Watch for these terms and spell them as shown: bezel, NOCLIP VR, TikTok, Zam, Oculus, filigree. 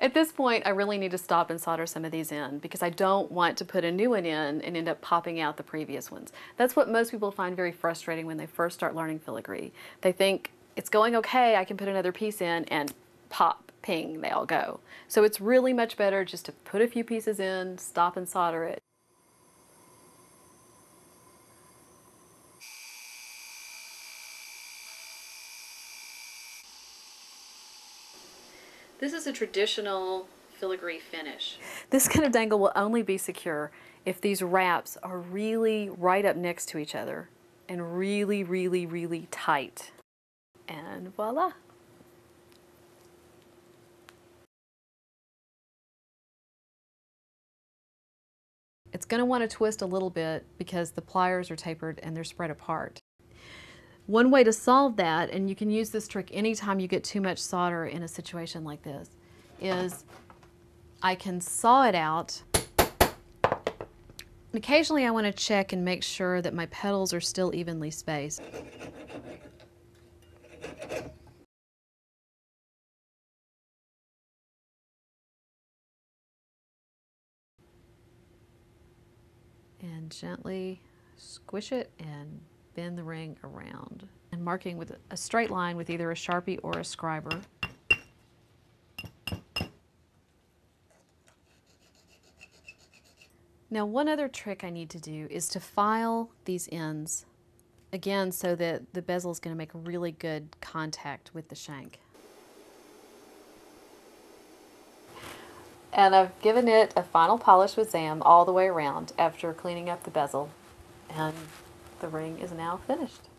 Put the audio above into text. At this point, I really need to stop and solder some of these in because I don't want to put a new one in and end up popping out the previous ones. That's what most people find very frustrating when they first start learning filigree. They think, it's going okay, I can put another piece in, and pop, ping, they all go. So it's really much better just to put a few pieces in, stop and solder it. This is a traditional filigree finish. This kind of dangle will only be secure if these wraps are really right up next to each other and really, really, really tight. And voila! It's going to want to twist a little bit because the pliers are tapered and they're spread apart. One way to solve that, and you can use this trick anytime you get too much solder in a situation like this, is I can saw it out. And occasionally I want to check and make sure that my petals are still evenly spaced. And gently squish it and bend the ring around, and marking with a straight line with either a Sharpie or a scriber. Now, one other trick I need to do is to file these ends, again, so that the bezel is going to make really good contact with the shank. And I've given it a final polish with Zam all the way around after cleaning up the bezel, and the ring is now finished.